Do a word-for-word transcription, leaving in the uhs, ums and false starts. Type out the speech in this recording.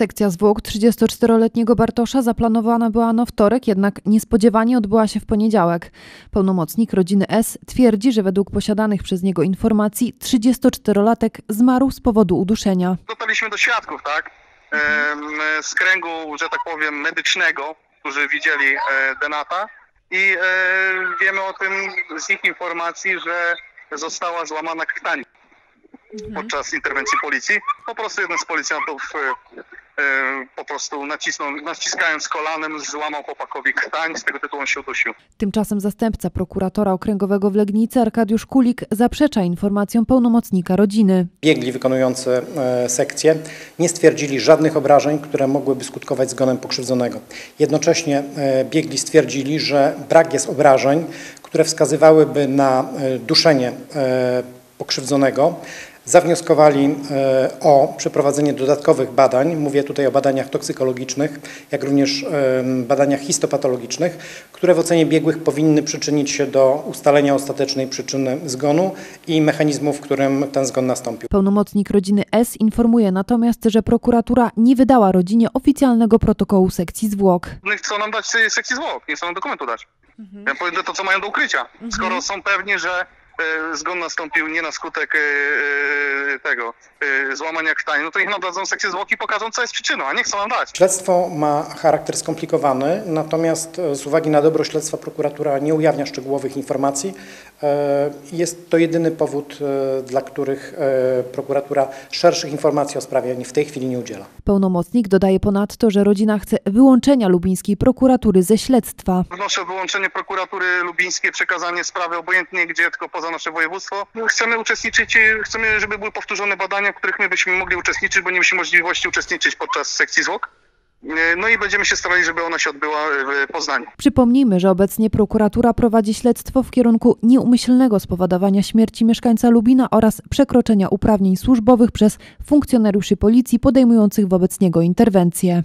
Sekcja zwłok trzydziestoczteroletniego Bartosza zaplanowana była na wtorek, jednak niespodziewanie odbyła się w poniedziałek. Pełnomocnik rodziny S. twierdzi, że według posiadanych przez niego informacji trzydziestoczterolatek zmarł z powodu uduszenia. Dotarliśmy do świadków, tak? Z kręgu, że tak powiem, medycznego, którzy widzieli Denata, i wiemy o tym z ich informacji, że została złamana krtanica podczas interwencji policji. Po prostu jeden z policjantów po prostu nacisnął, naciskając kolanem, złamał chłopakowi krtań, z tego tytułu on się udusił. Tymczasem zastępca prokuratora okręgowego w Legnicy Arkadiusz Kulik zaprzecza informacjom pełnomocnika rodziny. Biegli wykonujący sekcję nie stwierdzili żadnych obrażeń, które mogłyby skutkować zgonem pokrzywdzonego. Jednocześnie biegli stwierdzili, że brak jest obrażeń, które wskazywałyby na duszenie pokrzywdzonego. Zawnioskowali o przeprowadzenie dodatkowych badań, mówię tutaj o badaniach toksykologicznych, jak również badaniach histopatologicznych, które w ocenie biegłych powinny przyczynić się do ustalenia ostatecznej przyczyny zgonu i mechanizmu, w którym ten zgon nastąpił. Pełnomocnik rodziny S. informuje natomiast, że prokuratura nie wydała rodzinie oficjalnego protokołu sekcji zwłok. Nie chcą nam dać sekcji zwłok, nie chcą nam dokumentu dać. Mhm. Ja powiem to, co mają do ukrycia, mhm. skoro są pewni, że zgon nastąpił nie na skutek tego złamania krtań, no to niech nam dadzą sekcję zwłoki i pokażą, co jest przyczyną, a nie chcą nam dać. Śledztwo ma charakter skomplikowany, natomiast z uwagi na dobro śledztwa prokuratura nie ujawnia szczegółowych informacji. Jest to jedyny powód, dla których prokuratura szerszych informacji o sprawie w tej chwili nie udziela. Pełnomocnik dodaje ponadto, że rodzina chce wyłączenia lubińskiej prokuratury ze śledztwa. Wnoszę o wyłączenie prokuratury lubińskiej, przekazanie sprawy obojętnie gdzie, tylko poza nasze województwo. Chcemy uczestniczyć, chcemy, żeby były powtórzone badania, w których my byśmy mogli uczestniczyć, bo nie mieliśmy możliwości uczestniczyć podczas sekcji zwłok. No i będziemy się starali, żeby ona się odbyła w Poznaniu. Przypomnijmy, że obecnie prokuratura prowadzi śledztwo w kierunku nieumyślnego spowodowania śmierci mieszkańca Lubina oraz przekroczenia uprawnień służbowych przez funkcjonariuszy policji podejmujących wobec niego interwencję.